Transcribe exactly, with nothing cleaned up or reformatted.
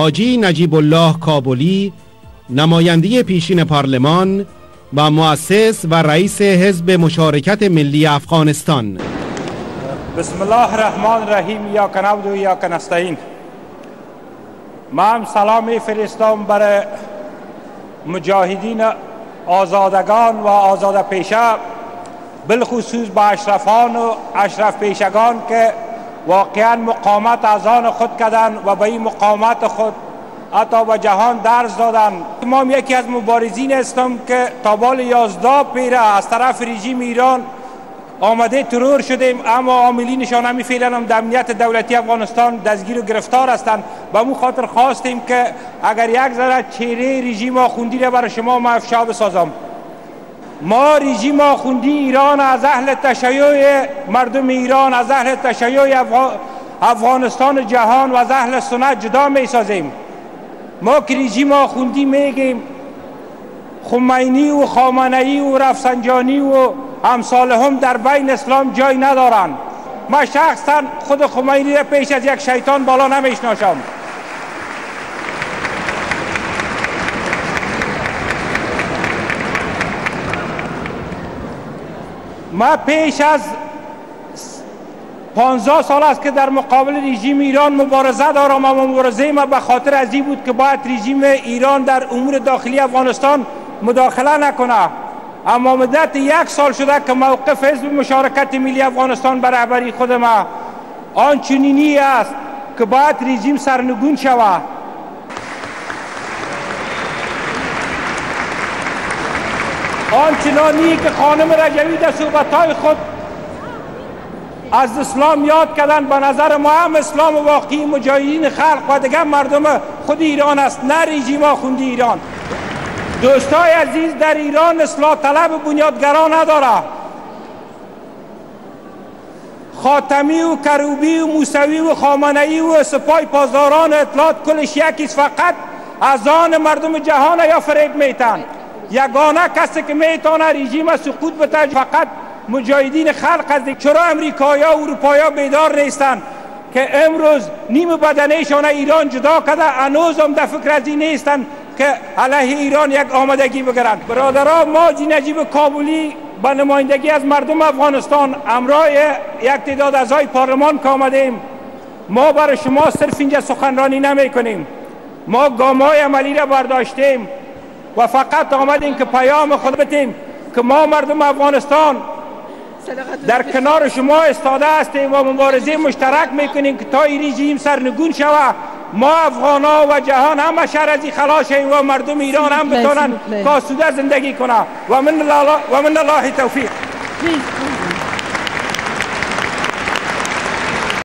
حاجی نجیب الله کابلی، نماینده پیشین پارلمان و مؤسس و رئیس حزب مشارکت ملی افغانستان. بسم الله الرحمن الرحیم. یا کنعبد و یا کنستعین. من سلام فرستم برای مجاهدین آزادگان و آزاده پیشه، بالخصوص به اشرفان و اشرف پیشگان که واقعا مقاومت از آن خود کردند و به این مقاومت خود حتی به جهان درز دادند. من یکی از مبارزین هستم که تا بال یازده پیره از طرف رژیم ایران آمده ترور شدیم، اما عاملینشان همی فعلا هم در امنیت دولتی افغانستان دستگیر و گرفتار هستند. به اون خاطر خواستیم که اگر یک ذره چهره رژیم آخوندی را برای شما ما افشا بسازم. ما رژیم آخوندی ایران از اهل تشیع مردم ایران، از اهل تشیع افغانستان جهان و از اهل سنت جدا می سازیم. ما که رژیم آخوندی میگیم، خمینی و خامنه ای و رفسنجانی و امثال هم در بین اسلام جای ندارند. ما شخصا خود خمینی را پیش از یک شیطان بالا نمیشناسم. ما پیش از پانزده سال است که در مقابل رژیم ایران مبارزه دارم، اما مبارزه ما به خاطر از این بود که باید رژیم ایران در امور داخلی افغانستان مداخله نکنه. اما مدت یک سال شده که موقف حزب مشارکت ملی افغانستان به رهبری خود ما آنچنینی است که باید رژیم سرنگون شود. آنچنانی که خانم رجاوی در صحبت‌های خود از اسلام یاد کردن، به نظر ما هم اسلام واقعی مجاهدین خلق و دیگر مردم خود ایران است، نه رژیم آخوندی ایران. دوستای عزیز، در ایران اصلاح طلب بنیادگرا نداره. خاتمی و کروبی و موسوی و خامنه ای و سپاه پاسداران اطلاعات کلش یکیست، فقط از آن مردم جهان یا فریب میتن. یگانه کسی که میتونه رژیم سقوط بده فقط مجاهدین خلق است. چرا امریکایا و اروپایا بیدار نیستن که امروز نیم بدنشان ایران جدا کرده، هنوز هم در فکر از این نیستن که علیه ایران یک آمادگی بگیرند. برادران ما، حاجی نجیب کابلی به نمایندگی از مردم افغانستان همراه یک تعداد اعضای پارلمان که آمدیم، ما برای شما صرف اینجا سخنرانی نمی کنیم. ما گام‌های عملی را برداشتیم و فقط آمدیم که پیام خود بدیم که ما مردم افغانستان در کنار شما استاده هستیم و مبارزه مشترک میکنیم که تا این رژیم سرنگون شود. ما افغان ها و جهان همه شر از این خلاص شویم و مردم ایران هم بتونن که آسوده زندگی کنند. و من الله توفیق.